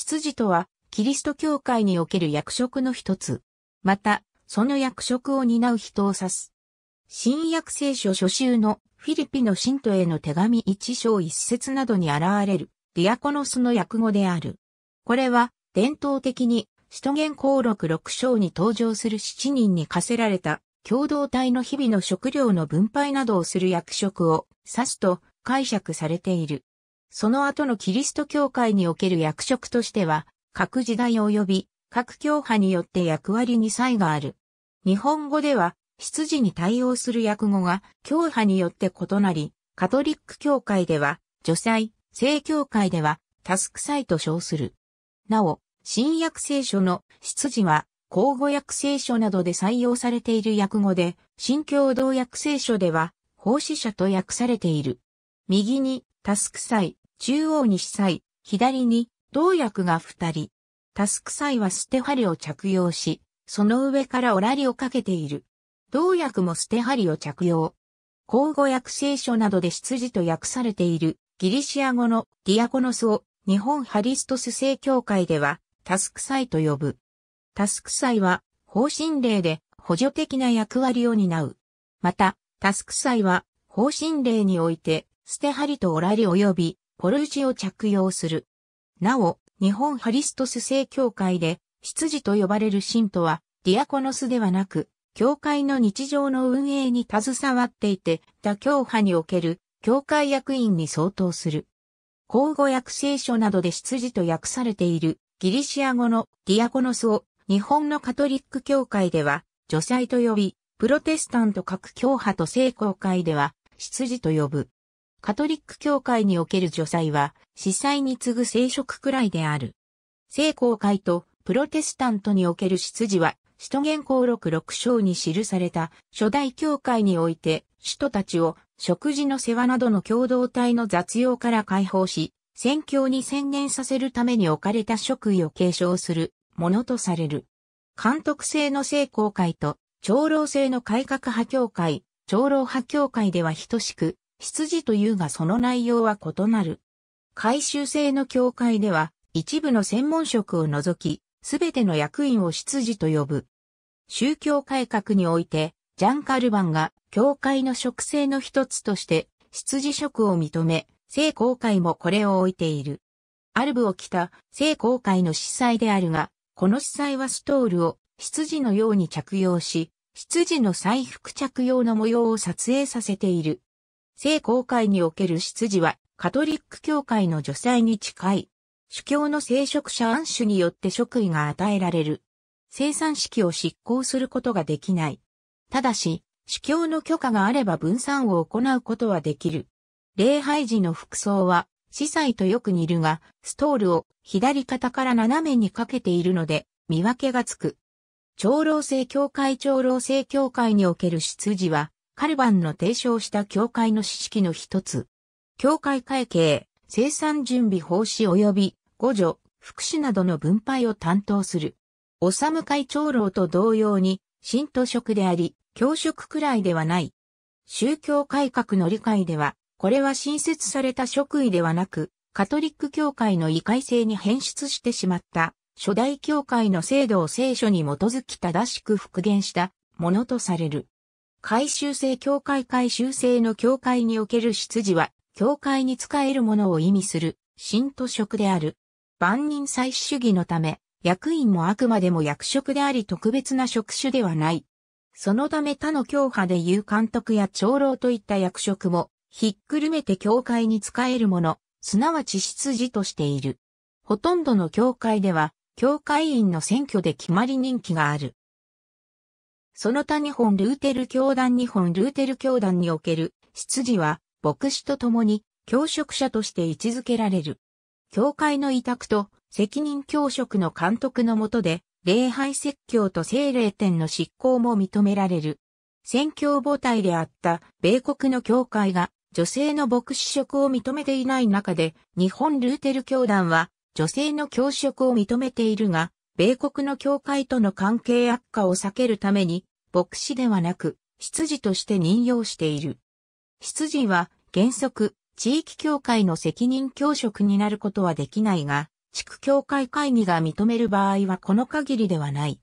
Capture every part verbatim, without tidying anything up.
執事とは、キリスト教会における役職の一つ。また、その役職を担う人を指す。新約聖書初週のフィリピの信徒への手紙一章一節などに現れる、ディアコノスの訳語である。これは、伝統的に、使徒言行録六章に登場する七人に課せられた、共同体の日々の食料の分配などをする役職を指すと解釈されている。その後のキリスト教会における役職としては、各時代及び各教派によって役割に差異がある。日本語では、執事に対応する訳語が教派によって異なり、カトリック教会では、助祭、正教会では、タスク祭と称する。なお、新約聖書の執事は、口語訳聖書などで採用されている訳語で、新共同訳聖書では、奉仕者と訳されている。右に、タスク祭、中央に司祭、左に、同訳が二人。タスク祭は捨て針を着用し、その上からオラリをかけている。同訳も捨て針を着用。口語訳聖書などで執事と訳されている、ギリシア語のディアコノスを、日本ハリストス正教会では、タスク祭と呼ぶ。タスク祭は、奉神令で補助的な役割を担う。また、タスク祭は、奉神令において、捨て針とオラリ及び、ポルチを着用する。なお、日本ハリストス正教会で、執事と呼ばれる信徒は、ディアコノスではなく、教会の日常の運営に携わっていて、他教派における、教会役員に相当する。口語訳聖書などで執事と訳されている、ギリシア語のディアコノスを、日本のカトリック教会では、助祭と呼び、プロテスタント各教派と正教会では、執事と呼ぶ。カトリック教会における助祭は、司祭に次ぐ聖職くらいである。正教会とプロテスタントにおける執事は、使徒言行録六章に記された初代教会において、使徒たちを食事の世話などの共同体の雑用から解放し、宣教に専念させるために置かれた職位を継承するものとされる。監督制の正教会と長老制の改革派教会、長老派教会では等しく、執事というがその内容は異なる。改宗制の教会では一部の専門職を除き、すべての役員を執事と呼ぶ。宗教改革において、ジャン・カルバンが教会の職制の一つとして執事職を認め、正教会もこれを置いている。アルブを着た正教会の司祭であるが、この司祭はストールを執事のように着用し、執事の祭服着用の模様を撮影させている。正教会における執事は、カトリック教会の助祭に近い。主教の聖職者安守によって職位が与えられる。生産式を執行することができない。ただし、主教の許可があれば分散を行うことはできる。礼拝時の服装は、司祭とよく似るが、ストールを左肩から斜めにかけているので、見分けがつく。長老制教会長老制教会における執事は、カルバンの提唱した教会の式式の一つ。教会会計、生産準備奉仕及び、互助、福祉などの分配を担当する。修会長老と同様に、信徒職であり、教職くらいではない。宗教改革の理解では、これは新設された職位ではなく、カトリック教会の異会制に変質してしまった、初代教会の制度を聖書に基づき正しく復元したものとされる。改宗制教会改宗制の教会における執事は、教会に仕えるものを意味する、信徒職である。万人祭司主義のため、役員もあくまでも役職であり特別な職種ではない。そのため他の教派でいう監督や長老といった役職も、ひっくるめて教会に仕えるもの、すなわち執事としている。ほとんどの教会では、教会員の選挙で決まり任期がある。その他日本ルーテル教団日本ルーテル教団における執事は牧師と共に教職者として位置づけられる。教会の委託と責任教職の監督の下で礼拝説教と聖霊典の執行も認められる。宣教母体であった米国の教会が女性の牧師職を認めていない中で日本ルーテル教団は女性の教職を認めているが、米国の教会との関係悪化を避けるために牧師ではなく、執事として任用している。執事は、原則、地域教会の責任教職になることはできないが、地区協会会議が認める場合はこの限りではない。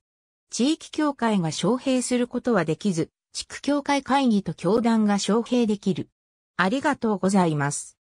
地域協会が招聘することはできず、地区協会会議と教団が招聘できる。ありがとうございます。